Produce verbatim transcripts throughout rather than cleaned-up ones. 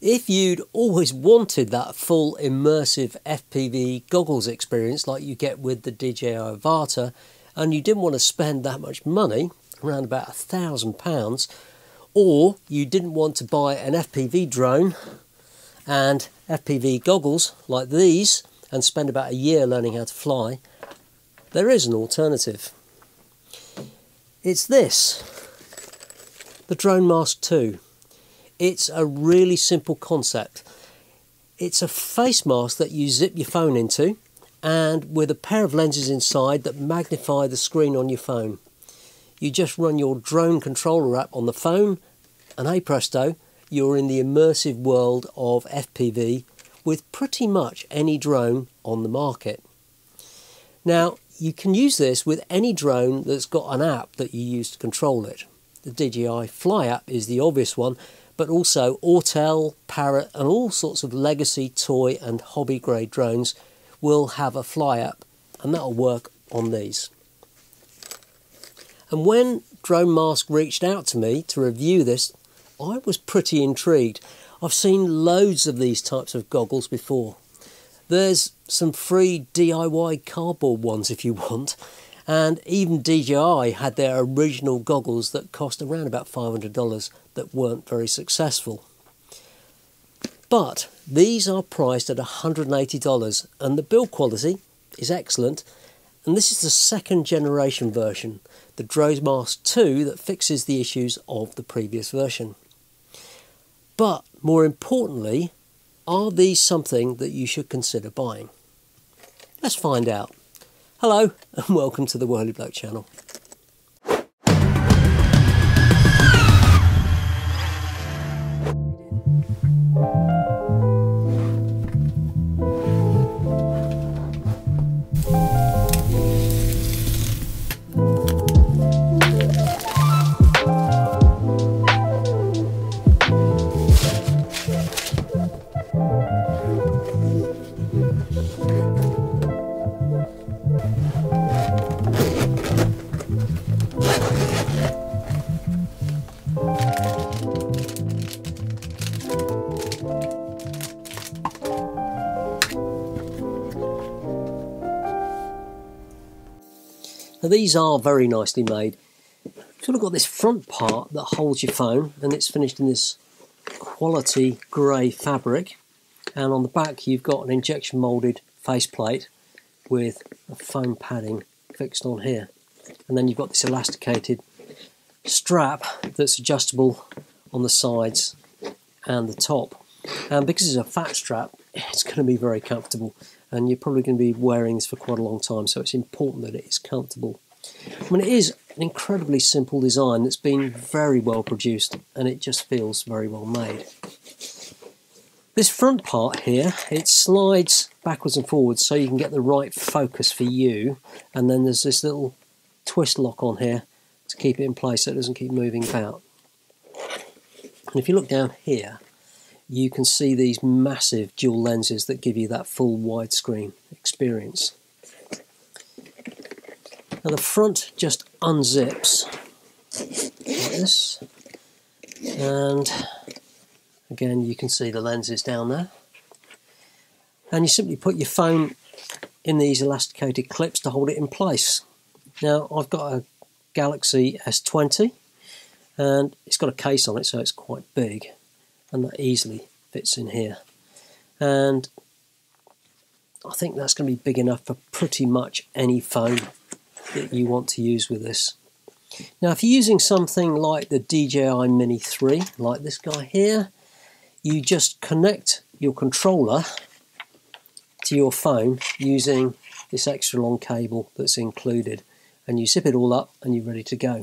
If you'd always wanted that full immersive F P V goggles experience like you get with the D J I Avata, and you didn't want to spend that much money, around about a thousand pounds, or you didn't want to buy an F P V drone and F P V goggles like these and spend about a year learning how to fly, there is an alternative. It's this, the DroneMask two. It's a really simple concept. It's a face mask that you zip your phone into, and with a pair of lenses inside that magnify the screen on your phone. You just run your drone controller app on the phone, and hey presto, you're in the immersive world of F P V with pretty much any drone on the market. Now, you can use this with any drone that's got an app that you use to control it. The D J I Fly app is the obvious one, but also Autel, Parrot, and all sorts of legacy, toy, and hobby grade drones will have a Fly app, and that'll work on these. And when DroneMask reached out to me to review this, I was pretty intrigued. I've seen loads of these types of goggles before. There's some free D I Y cardboard ones if you want, and even D J I had their original goggles that cost around about five hundred dollars that weren't very successful. But these are priced at one hundred and eighty dollars, and the build quality is excellent. And this is the second generation version, the DroneMask two, that fixes the issues of the previous version. But more importantly, are these something that you should consider buying? Let's find out. Hello and welcome to the Whirly Bloke channel. Now these are very nicely made. You've sort of got this front part that holds your phone, and it's finished in this quality grey fabric, and on the back you've got an injection moulded faceplate with a foam padding fixed on here, and then you've got this elasticated strap that's adjustable on the sides and the top, and because it's a fat strap it's going to be very comfortable. And you're probably going to be wearing this for quite a long time, so it's important that it is comfortable. I mean, it is an incredibly simple design that's been very well produced, and it just feels very well made. This front part here, it slides backwards and forwards so you can get the right focus for you, and then there's this little twist lock on here to keep it in place so it doesn't keep moving about. And if you look down here, you can see these massive dual lenses that give you that full widescreen experience. Now the front just unzips like this, and again you can see the lenses down there, and you simply put your phone in these elasticated clips to hold it in place. Now I've got a Galaxy S twenty, and it's got a case on it so it's quite big, and that easily fits in here, and I think that's going to be big enough for pretty much any phone that you want to use with this. Now if you're using something like the D J I Mini three, like this guy here, you just connect your controller to your phone using this extra long cable that's included, and you zip it all up and you're ready to go.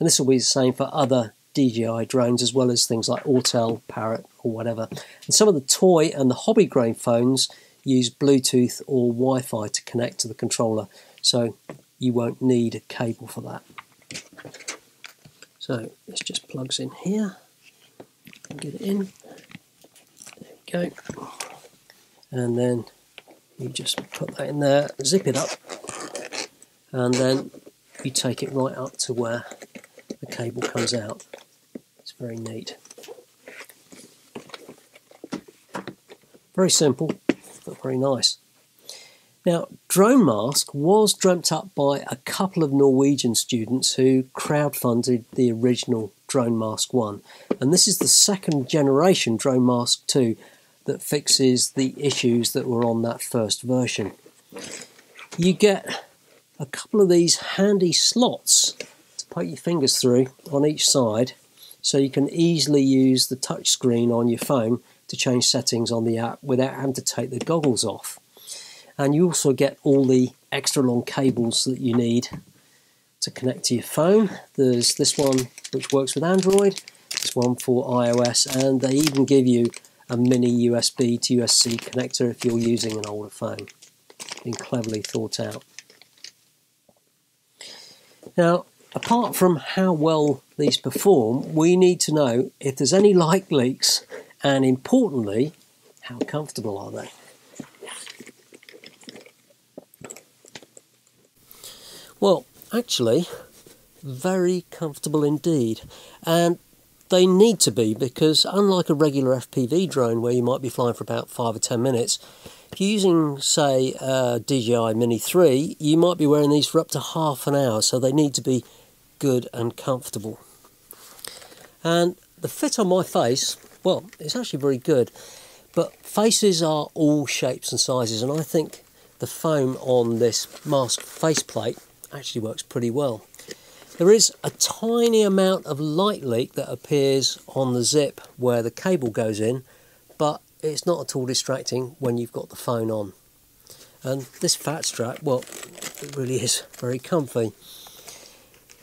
And this will be the same for other D J I drones, as well as things like Autel, Parrot, or whatever. And some of the toy and the hobby grade phones use Bluetooth or Wi-Fi to connect to the controller, so you won't need a cable for that. So this just plugs in here, and get it in, there we go, and then you just put that in there, zip it up, and then you take it right up to where the cable comes out. It's very neat. Very simple, but very nice. Now, DroneMask was dreamt up by a couple of Norwegian students who crowdfunded the original DroneMask one. And this is the second generation DroneMask two that fixes the issues that were on that first version. You get a couple of these handy slots to poke your fingers through on each side, so you can easily use the touch screen on your phone to change settings on the app without having to take the goggles off. And you also get all the extra long cables that you need to connect to your phone. There's this one which works with Android, this one for iOS, and they even give you a mini U S B to U S C connector if you're using an older phone. Been cleverly thought out. Now, apart from how well these perform, we need to know if there's any light leaks, and importantly, how comfortable are they? Well, actually, very comfortable indeed. And they need to be, because unlike a regular F P V drone where you might be flying for about five or ten minutes, if you're using, say, a D J I Mini three, you might be wearing these for up to half an hour, so they need to be good and comfortable. And the fit on my face, well, it's actually very good, but faces are all shapes and sizes, and I think the foam on this mask faceplate actually works pretty well. There is a tiny amount of light leak that appears on the zip where the cable goes in, but it's not at all distracting when you've got the phone on. And this fat strap, well, it really is very comfy.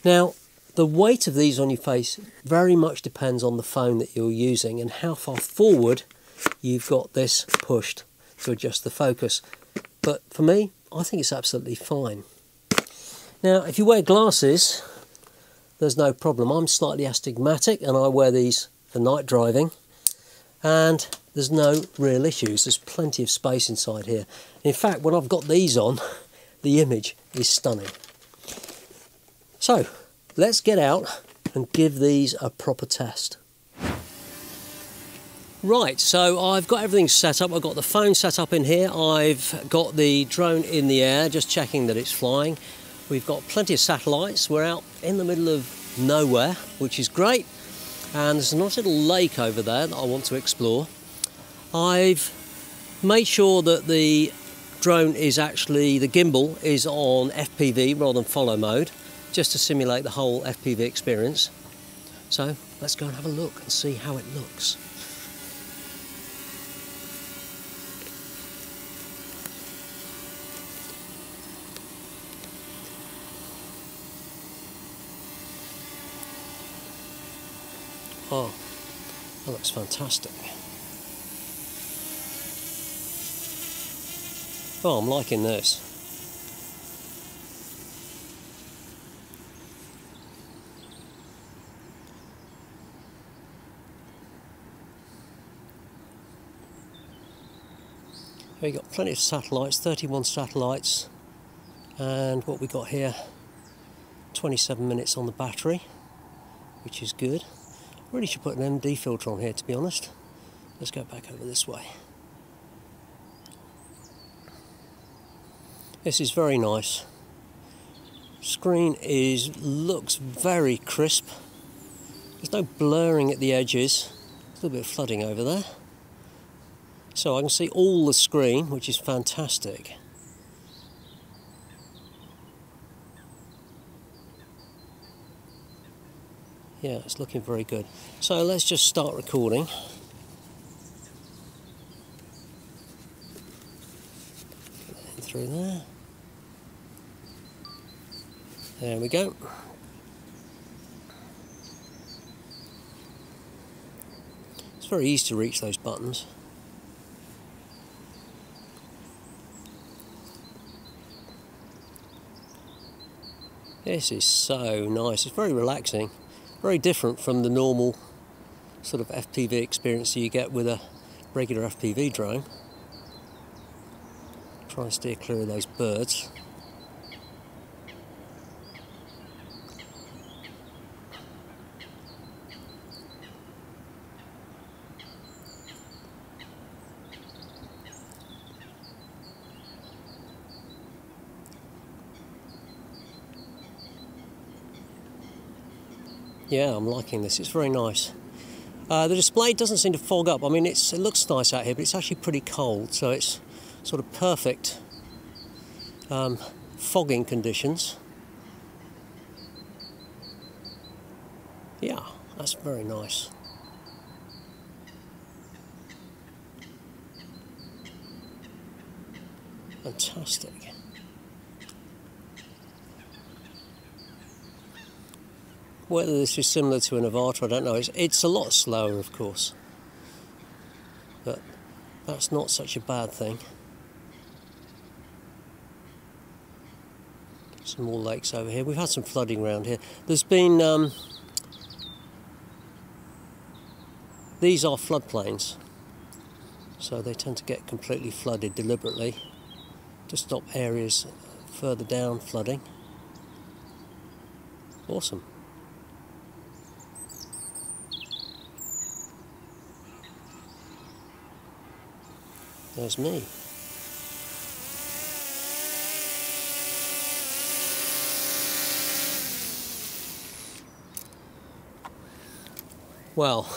Now, the weight of these on your face very much depends on the phone that you're using and how far forward you've got this pushed to adjust the focus. But for me, I think it's absolutely fine. Now, if you wear glasses, there's no problem. I'm slightly astigmatic and I wear these for night driving, and there's no real issues. There's plenty of space inside here. In fact, when I've got these on, the image is stunning. So let's get out and give these a proper test. Right, so I've got everything set up. I've got the phone set up in here. I've got the drone in the air, just checking that it's flying. We've got plenty of satellites. We're out in the middle of nowhere, which is great. And there's a nice little lake over there that I want to explore. I've made sure that the drone is actually, the gimbal is on F P V rather than follow mode, just to simulate the whole F P V experience. So let's go and have a look and see how it looks. Oh, that looks fantastic. Oh, I'm liking this. We've got plenty of satellites, thirty-one satellites, and what we got here, twenty-seven minutes on the battery, which is good. Really should put an M D filter on here, to be honest. Let's go back over this way. This is very nice. Screen is looks very crisp. There's no blurring at the edges. A little bit of flooding over there. So I can see all the screen, which is fantastic. Yeah, it's looking very good. So let's just start recording. And through there. There we go. It's very easy to reach those buttons. This is so nice. It's very relaxing. Very different from the normal sort of F P V experience you get with a regular F P V drone. Try and steer clear of those birds. Yeah, I'm liking this, it's very nice. Uh, the display doesn't seem to fog up. I mean, it's, it looks nice out here, but it's actually pretty cold, so it's sort of perfect um, fogging conditions. Yeah, that's very nice. Fantastic. Whether this is similar to an Avata, I don't know. It's, it's a lot slower, of course. But that's not such a bad thing. Some more lakes over here. We've had some flooding around here. There's been... Um, these are floodplains. So they tend to get completely flooded deliberately to stop areas further down flooding. Awesome. There's me. Well,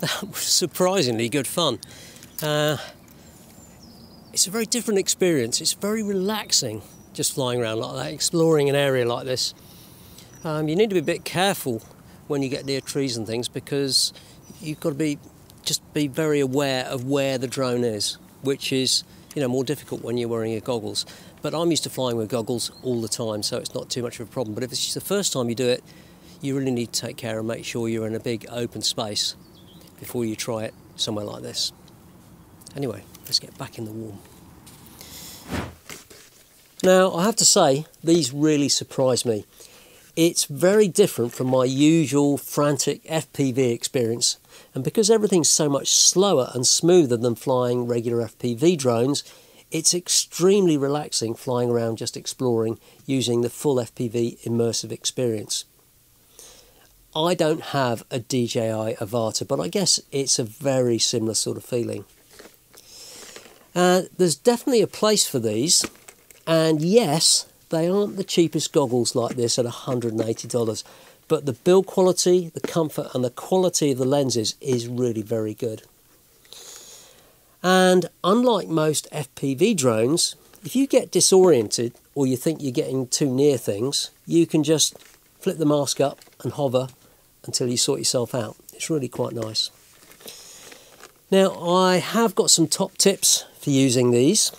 that was surprisingly good fun. Uh, it's a very different experience. It's very relaxing just flying around like that, exploring an area like this. Um, you need to be a bit careful when you get near trees and things, because you've got to be just be very aware of where the drone is, which is, you know, more difficult when you're wearing your goggles. But I'm used to flying with goggles all the time, so it's not too much of a problem. But if it's the first time you do it, you really need to take care and make sure you're in a big open space before you try it somewhere like this. Anyway, let's get back in the warm. Now, I have to say, these really surprised me. It's very different from my usual frantic F P V experience. And because everything's so much slower and smoother than flying regular F P V drones, it's extremely relaxing flying around just exploring using the full F P V immersive experience. I don't have a D J I Avata, but I guess it's a very similar sort of feeling. Uh, there's definitely a place for these, and yes, they aren't the cheapest goggles like this at one hundred and eighty dollars, but the build quality, the comfort and the quality of the lenses is really very good. And unlike most F P V drones, if you get disoriented or you think you're getting too near things, you can just flip the mask up and hover until you sort yourself out. It's really quite nice. Now, I have got some top tips for using these.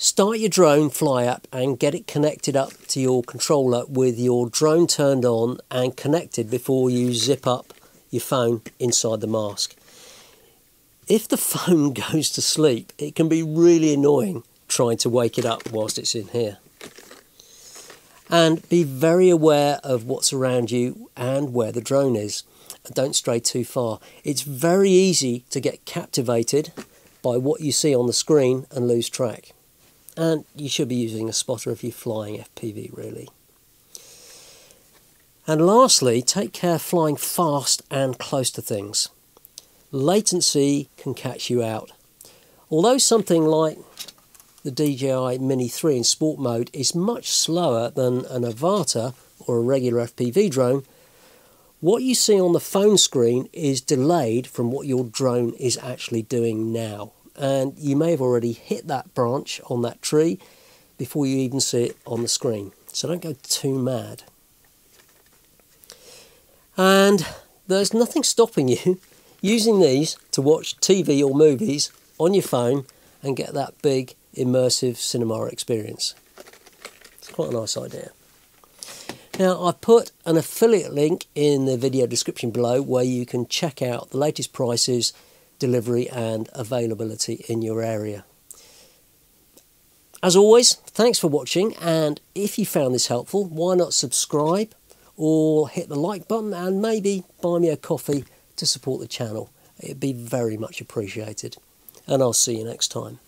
Start your drone fly app and get it connected up to your controller with your drone turned on and connected before you zip up your phone inside the mask. If the phone goes to sleep, it can be really annoying trying to wake it up whilst it's in here. And be very aware of what's around you and where the drone is. Don't stray too far. It's very easy to get captivated by what you see on the screen and lose track. And you should be using a spotter if you're flying F P V, really. And lastly, take care flying fast and close to things. Latency can catch you out. Although something like the D J I Mini three in sport mode is much slower than an Avata or a regular F P V drone, what you see on the phone screen is delayed from what your drone is actually doing now. And you may have already hit that branch on that tree before you even see it on the screen. So don't go too mad. And there's nothing stopping you using these to watch T V or movies on your phone and get that big immersive cinema experience. It's quite a nice idea. Now, I put an affiliate link in the video description below where you can check out the latest prices, delivery and availability in your area. As always, thanks for watching, and if you found this helpful, why not subscribe or hit the like button and maybe buy me a coffee to support the channel. It'd be very much appreciated, and I'll see you next time.